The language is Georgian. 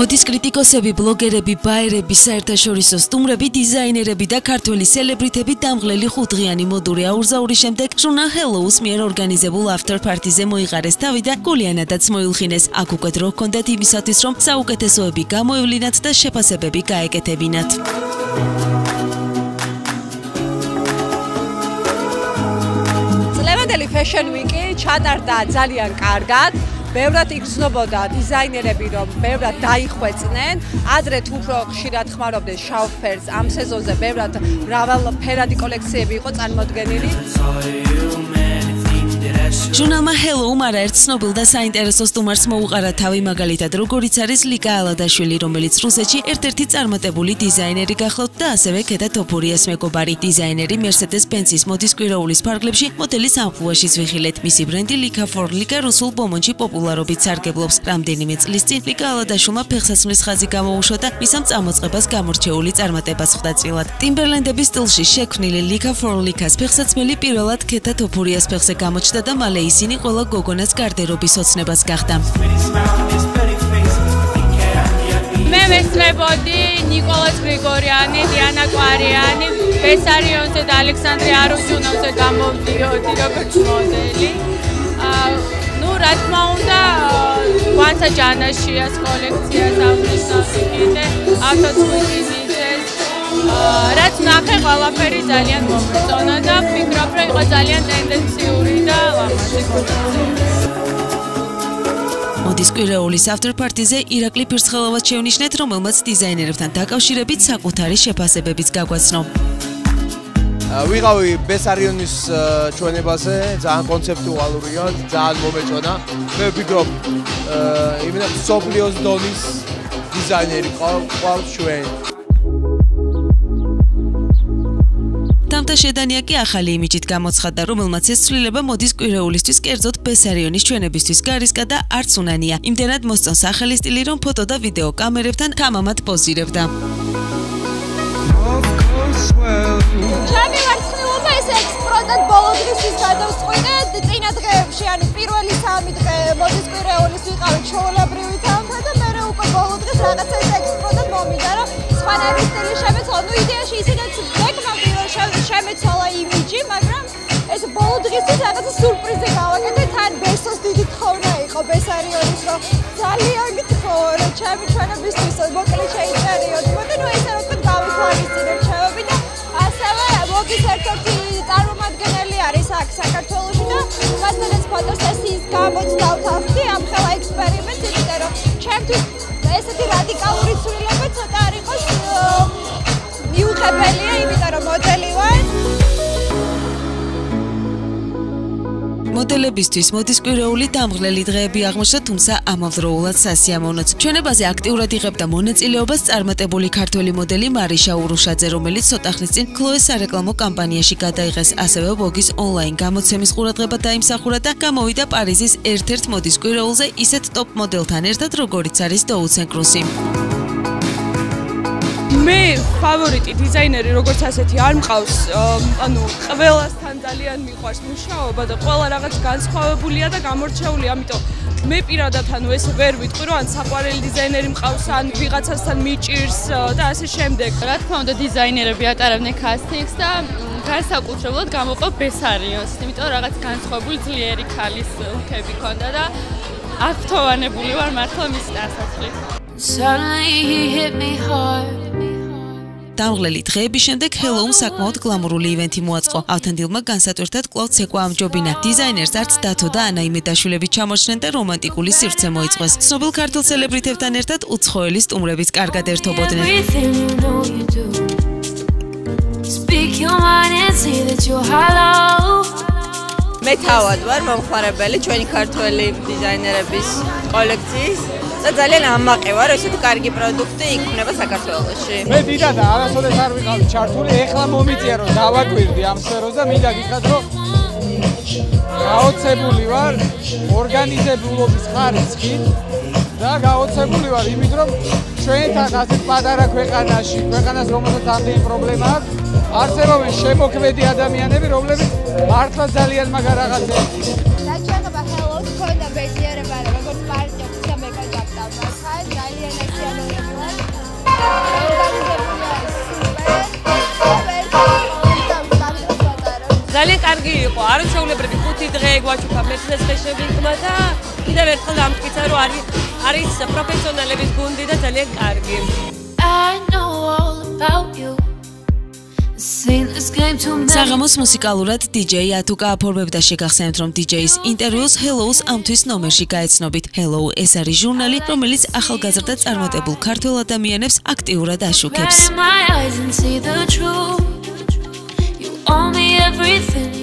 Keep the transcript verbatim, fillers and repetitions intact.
მოდის კრიტიკოსები, ბლოგერები, ბაერები, საერთაშორისო სტუმრები, დიზაინერები და ქართველი სელებრიტები დამღლელი ხუთღიანი მოდური აურზაურის შემდეგ ჟურნალ Hello-ს მიერ ორგანიზებულ after-party-ზე მოიღარეს თავი და გულიანადაც მოილხინეს. აქ უკვე დრო ჰქონდათ იმისათვის, რომ საუკეთესოები გამოევლინათ და შეფასებები გაეკეთებინათ. Fashion week, ჩატარდა ძალიან კარგად. ბევრად იგრძნობოდა დიზაინერები, რომ ბევრად დაიხვეწნენ. ადრე თუ უფრო ხშირად ხმარობდნენ შავფერს. ამ სეზონზე ბევრად მრავალფერადი კოლექციები იყო წარმოდგენილი. ჟურნალმა Hello-მ არაერთ ცნობილ და საინტერესო სტუმარს მოუყარა თავი, მაგალითად, როგორიც არის ლიკა ალადაშვილი, რომელიც რუსეთში ერთ-ერთი წარმატებული დიზაინერი გახლავთ და ასევე Keta Topurias მეგობარი. დიზაინერი Mercedes-Benz-ის მოდის კვირაულის ფარგლებში მოდელის ამხუაშიც ვიხილეთ. მისი ბრენდი Lika for Lika რუსულ ბომონში პოპულარობით სარგებლობს. რამდენიმე წლის წინ ლიკა ალადაშვილმა ფეხსაცმლის ხაზი გამოუშვა და მისამ წამოწყებას გამორჩეული წარმატებას ხვდა წილად. Timberland-ების სტილში შექმნილი Lika for Lika-ს ფეხსაცმელი პირველად Keta Topurias ფეხზე გამოჩნდა და მალე ისინი Nicola Gogonas Carter რობის ოცნებას გახდა. მე მესწრებოდი Nikolas Grigoriani, Diana Guariani, Besari Onse და D. Alexandri Gambo Vioti როგორც მოდელი. ნუ რა თქმა უნდა გვანცა ჯანაში ეს კოლექცია სამწუხაროდ ავტოცვინის რაც ნახე ყველაფერი ძალიან მომწონა და ვფიქრობ რომ იყო ძალიან ტენდენციური და ლამაზი კოლექცია. მოდის კვირეულის after party-ზე ირაკლი ფირცხელავას შევნიშნეთ, რომელმაც დიზაინერებთან დაკავშირებით საკუთარი შეფასებებიც გაგვაცნო. ვიღავი Besari Onse-ის ჩვენებაზე, ძალიან კონცეპტუალურია, ძალიან მომეწონა. მე ვფიქრობ იმენა სოფლიოს დონის დიზაინერი ყავს ჩვენ. და შედანია კი ახალი იმიჯით გამოცხადდა, რომელმაც ეს ცვლილება მოდის კვირეულისთვის კერძოდ Besari Onse-ის ჩვენებისთვის გარისკა და არც უნანია. იმდენად მოსწონს ახალი სტილი, რომ ფოტო და ვიდეო კამერებთან თამამად პოზირებდა. ჩემი ვარსკვლავობა ეს ექსპროდად ბოლო დღისთვის გადავწყვეტე წინა დღეებში, ანუ პირველი სამი დღე მოდის კვირეულის ვიყავით ჩაოლაბრივი თამთა და მე უკვე ბოლო დღეს რაღაცა ეს ექსპროდად მომიდა, რომ სხვანაირი სტილი შემეცვალა. ნუ იდეაში ისედაც შემეცვალა იმიჯი, მაგრამ ეს ბოლო დღისთვის რაღაცა სურპრიზი გავაკეთე, თან ბესოს დიდი თხოვნა იყო Besari Onse-ის, რომ ძალიან გთხოვო, ჩემი ჩვენებისთვის მოკლე შეიტარიოთ. მოდი ნუ ესე ვთქვით, გავიხვალისწინოთ ჩვევები და ასევე მოგის ერთ-ერთი წარმომადგენელი არის აქ საქართველოში და მასაც ფოტოსესიის გამოცდავთ ახლა ამ ხელა ექსპერიმენტს, იმიტომ რომ ჩემთვის ესეთი რადიკალური ცვლილება ცოტა არ იყოს მიუღებელია, იმიტომ რომ მოდელი ვარ. მოდელებისთვის მოდის კვირეული დამღლელი დღეები აღმოჩნდა, თუმცა ამავდროულად სასიამოვნოც. ჩვენებაზე აქტიურად იღებდა მონაწილეობას წარმატებული ქართველი მოდელი Marisha, რომელიც ცოტა ხნის წინ Chloe სარეკლამო კამპანიაში გადაიღეს. ასევე ბოგის ონლაინ გამოცემის ყურადღება დაიმსახურა და გამოვიდა პარიზის ერთ-ერთ მოდის კვირეულზე ისეთ ტოპ მოდელთან ერთად, როგორიც არის დოუცენ კრუსი. მე ფავორიტი დიზაინერი როგორც ასეთი არ მყავს, ანუ ყველასთან ძალიან მიყვარს მუშაობა და ყველა რაღაც განსხვავებულია და გამორჩეული, ამიტომ მე პირადად ანუ ეს ვერ ვიტყვირო, ან საყვარელი დიზაინერი მყავს, ან ვიღაცასთან მიჭირს და ასე შემდეგ. რა თქმა უნდა დიზაინერები ატარებდნენ კასტინგს და განსაკუთრებულად გამოყო Besari Onse-ს, იმიტომ რაღაც განსხვავებული ძლიერი ქალის ლუქები ჰქონდა და აღფრთოვანებული ვარ მართლა მის დასასრულს. Suddenly he hit me hard. დამღლელი დღეების შემდეგ Hello-მ საკმაოდ გლამურული ივენთი მოაწყო. ავთანდილმა განსატვირთად კვლავ ცეკვა ამჯობინა. დიზაინერს არც დათო და ანა იმედაშვილები ჩამორჩნენ და რომანტიკული სივრცე მოიწყვეს. ცნობილ ქართულ სელებრიტებთან ერთად უცხოელი სტუმრებიც კარგად ერთობოდნენ. მე თავად ვარ მომხმარებელი ჩვენი ქართველი დიზაინერების კოლექციის და ძალიან ამაყი ვარ, ესეთი კარგი პროდუქტი იქნება საქართველოში. მე დიდად არასოდეს არ ვიყავი ჩართული, ეხლა მომიწია რომ დავაკვირდი ამ სფეროზე, მინდა გითხრათ რომ გაოცებული ვარ ორგანიზებულობის ხარისხით და გაოცებული ვარ იმით, რომ ჩვენთან ასეთ პატარა ქვეყანაში, ქვეყანას რომელსაც ამდენი პრობლემა აქვს, არსებობენ შემოქმედი ადამიანები, რომლებიც მართლა ძალიან მაგარ რაღაცებს. დაჭანობა Hello-ს ქონდა ბედნიერება, როგორც პარტიებს და მეკა გაკთავდა. ძალიან ეციან ძალიან კარგი იყო. Არ შეუძლებელი ხუთი დღე გვაჩუქა მეცხრე დღეში ვინკმა და კიდევ ერთხელ დამტკიცა რომ არის არის პროფესიონალების გუნდი და ძალიან კარგი. I know all about you. საღამოს მუსიკალურად დიჯეი ატუკა აფორმებდა შეგახსენებთ რომ დიჯეის ინტერვიუს Hello-ს ამთვის ნომერში გაეცნობით. Hello ეს არის ჟურნალი, რომელიც ახალგაზრდა წარმატებულ ქართველ ადამიანებს აქტიურად აშუქებს.